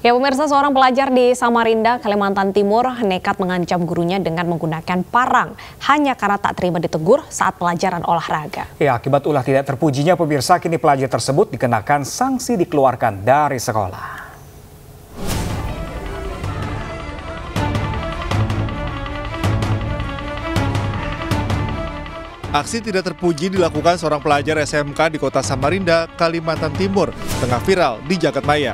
Ya pemirsa, seorang pelajar di Samarinda, Kalimantan Timur nekat mengancam gurunya dengan menggunakan parang hanya karena tak terima ditegur saat pelajaran olahraga. Ya, akibat ulah tidak terpujinya pemirsa, kini pelajar tersebut dikenakan sanksi dikeluarkan dari sekolah. Aksi tidak terpuji dilakukan seorang pelajar SMK di kota Samarinda, Kalimantan Timur, tengah viral di Jagat Maya.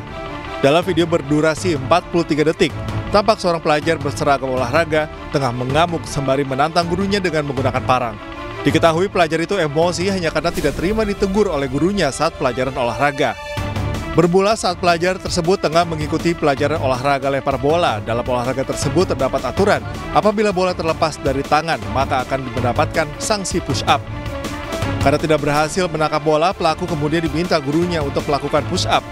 Dalam video berdurasi 43 detik, tampak seorang pelajar berseragam olahraga tengah mengamuk sembari menantang gurunya dengan menggunakan parang. Diketahui pelajar itu emosi hanya karena tidak terima ditegur oleh gurunya saat pelajaran olahraga. Bermula saat pelajar tersebut tengah mengikuti pelajaran olahraga lempar bola. Dalam olahraga tersebut terdapat aturan, apabila bola terlepas dari tangan maka akan mendapatkan sanksi push up. Karena tidak berhasil menangkap bola, pelaku kemudian diminta gurunya untuk melakukan push up.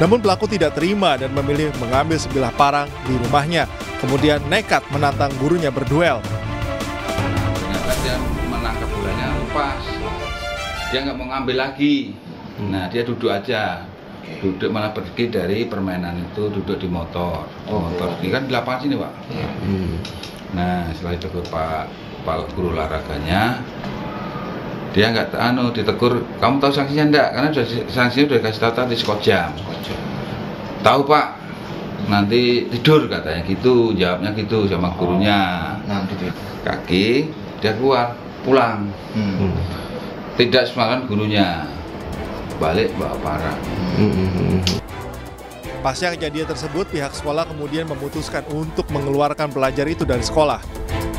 Namun pelaku tidak terima dan memilih mengambil sebilah parang di rumahnya, kemudian nekat menantang gurunya berduel. Ternyata dia menangkap bolanya lepas, dia nggak mau ngambil lagi, nah dia duduk aja. Duduk malah pergi dari permainan itu, duduk di motor. Ini kan di lapangan sini, Pak. Nah, setelah ditegur Pak guru olahraganya, dia nggak ditegur, kamu tahu sanksinya enggak? Karena sanksinya sudah dikasih tahu tadi sekojam. Tahu, Pak. Nanti tidur katanya gitu, jawabnya gitu sama gurunya. Kaki dia keluar, pulang. Tidak semakan gurunya. Balik bawa parang. Pasca kejadian tersebut, pihak sekolah kemudian memutuskan untuk mengeluarkan pelajar itu dari sekolah.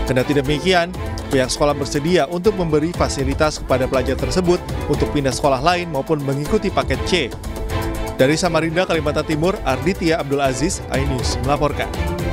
Kendati demikian, pihak sekolah bersedia untuk memberi fasilitas kepada pelajar tersebut untuk pindah sekolah lain maupun mengikuti paket C. Dari Samarinda, Kalimantan Timur, Arditya Abdul Aziz, iNews melaporkan.